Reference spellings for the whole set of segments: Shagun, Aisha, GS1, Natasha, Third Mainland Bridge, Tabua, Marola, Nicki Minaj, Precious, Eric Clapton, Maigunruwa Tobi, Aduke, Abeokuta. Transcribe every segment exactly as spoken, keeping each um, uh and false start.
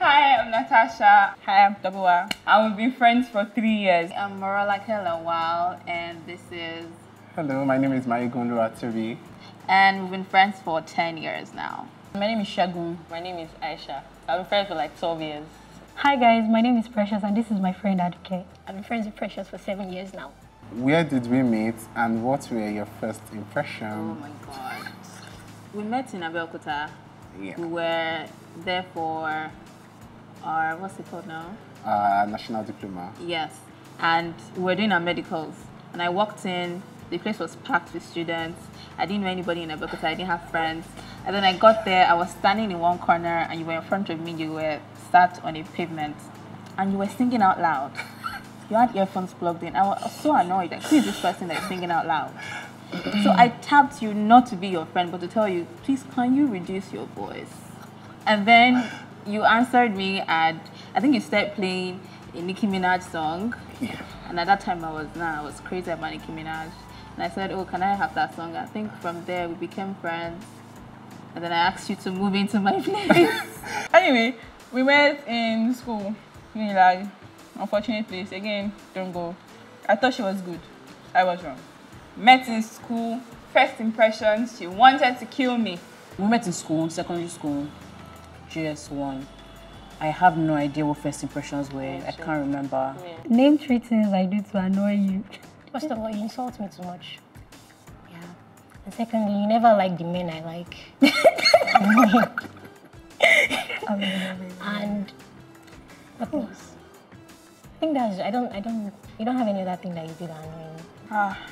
Hi, I'm Natasha. Hi, I'm Tabua. And we've been friends for three years. I'm Marola Wow, and this is... Hello, my name is Maigunruwa Tobi. And we've been friends for ten years now. My name is Shagun. My name is Aisha. I've been friends for like twelve years. Hi guys, my name is Precious and this is my friend Aduke. I've been friends with Precious for seven years now. Where did we meet and what were your first impressions? Oh my god. We met in Abeokuta. Yeah. We were there for our, what's it called now? Uh, national diploma. Yes. And we were doing our medicals. And I walked in, the place was packed with students. I didn't know anybody in Abeokuta, I didn't have friends. And then I got there, I was standing in one corner and you were in front of me, you were sat on a pavement and you were singing out loud. You had earphones plugged in. I was so annoyed. Like, who is this person that's singing out loud? So I tapped you not to be your friend, but to tell you, please, can you reduce your voice? And then you answered me and I think you started playing a Nicki Minaj song. Yeah. And at that time I was, nah, I was crazy about Nicki Minaj. And I said, oh, can I have that song? I think from there we became friends. And then I asked you to move into my place. Anyway, we met in school. Like, unfortunate place. Again, don't go. I thought she was good. I was wrong. Met in school. First impressions, she wanted to kill me. We met in school, secondary school, G S one. I have no idea what first impressions were. I can't remember. Yeah. Name three things I do to annoy you. First of all, you insult me too much. Yeah. And secondly, you never like the men I like. And what else? I think that's. I don't. I don't. You don't have any other thing that you did that annoy me. Ah.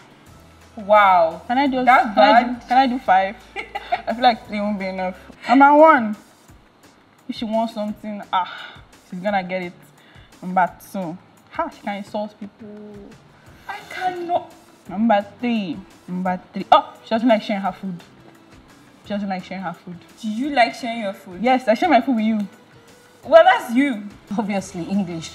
Wow. Can I do that? Can, can I do five? I feel like three won't be enough. Number one. If she wants something, ah, she's gonna get it. Number two. How she can insult people? I cannot. Number three. Number three. Oh, she doesn't like sharing her food. She doesn't like sharing her food. Do you like sharing your food? Yes, I share my food with you. Well, that's you. Obviously, English.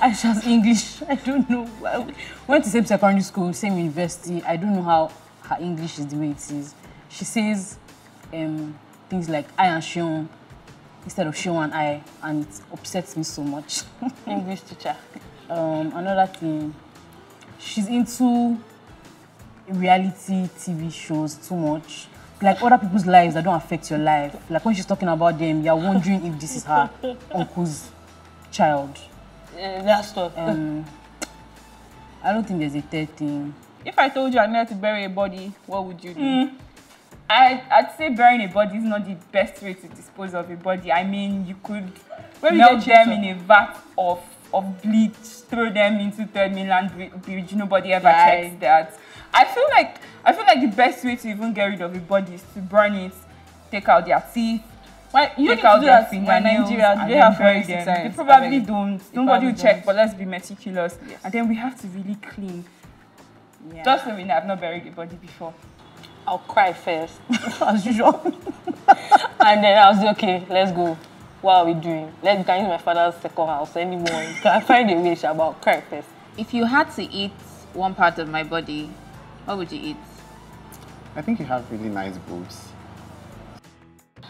I just English. I don't know. I went to same secondary school, same university. I don't know how her English is the way it is. She says um, things like I and Shion instead of Shion and I, and it upsets me so much. English teacher. Um, another thing, she's into reality T V shows too much. Like other people's lives that don't affect your life. Like when she's talking about them, you're wondering if this is her uncle's child. Uh, that stuff. Um, I don't think there's a third thing. If I told you I needed to bury a body, what would you do? Mm. I, I'd say burying a body is not the best way to dispose of a body. I mean, you could melt them in a vat of, of bleach, throw them into Third Mainland Bridge. Nobody ever right. checks that. I feel like I feel like the best way to even get rid of a body is to burn it, take out their teeth. Well, you take out their fingernails. Nigeria, they have very good sense. They probably don't. Nobody will check, but let's be meticulous. Yes. And then we have to really clean. Yeah. Just so we know, I've not buried a body before. I'll cry first, as usual. And then I'll say, okay, let's go. What are we doing? Let's go into my father's second house anymore. Can I find a way about cry first? If you had to eat one part of my body, what would you eat? I think you have really nice boobs.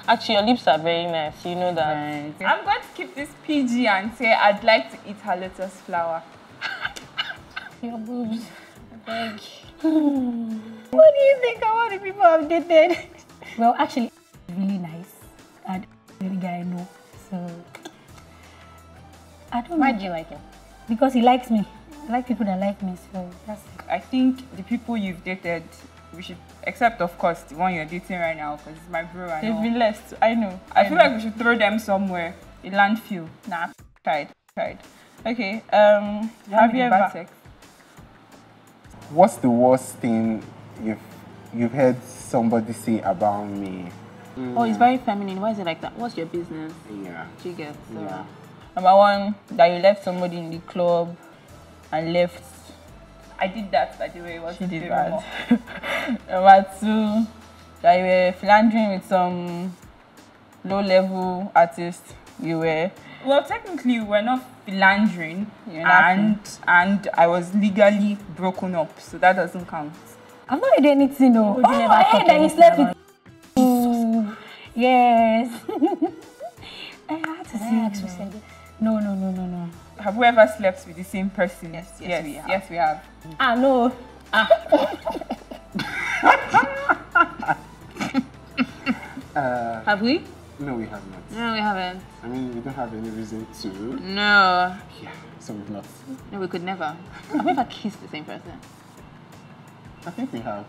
Actually, your lips are very nice. You know that. Right. I'm going to keep this P G and say I'd like to eat her lettuce flower. Your boobs. Big. What do you think about the people I've dated? Well, actually, really nice. And the guy I know. So I don't know. Why do you like him? Because he likes me. I like people that like me, so that's it. I think the people you've dated, we should, except of course the one you're dating right now, because it's my bro and all. They've been left, I know. I, I feel know. like we should throw them somewhere, a landfill. Nah, tried, tried. Okay, um, have you ever sex? What's the worst thing you've, you've heard somebody say about me? Mm. Oh, it's very feminine, why is it like that? What's your business? Yeah. Do you get? So. Yeah. Number one, that you left somebody in the club. I left. I did that, by the way. It was she did that. Number two, that you were philandering with some low-level artist. You were. Well, technically, we were not philandering, You're and and I was legally broken up, so that doesn't count. I've not heard anything, no. Oh, never I heard that you slept with. Yes. I had to say that. No, no, no, no, no. Have we ever slept with the same person? Yes, yes, yes we have. Yes, we have. Ah, no. Ah. uh, have we? No, we have not. No, we haven't. I mean, we don't have any reason to. No. Yeah, so we've not. No, we could never. Have we ever kissed the same person? I think we have.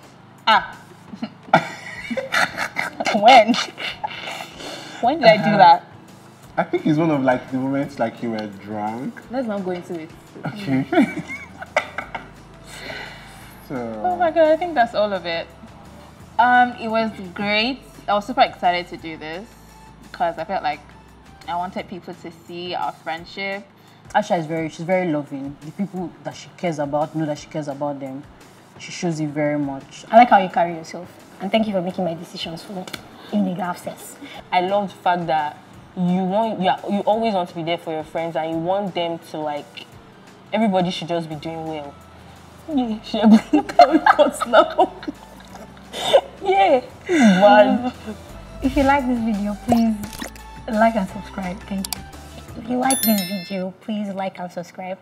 Ah. When? When did uh, I do that? I think it's one of like the moments like you were drunk. Let's not go into it. Okay. So. Oh my god, I think that's all of it. Um, it was great. I was super excited to do this because I felt like I wanted people to see our friendship. Aisha is very, she's very loving. The people that she cares about know that she cares about them. She shows it very much. I like how you carry yourself. And thank you for making my decisions for me in the graph sense. I love the fact that you want, yeah, you always want to be there for your friends and you want them to like, everybody should just be doing well. Yeah. Wow. If you like this video, please like and subscribe. Thank you. If you like this video, please like and subscribe.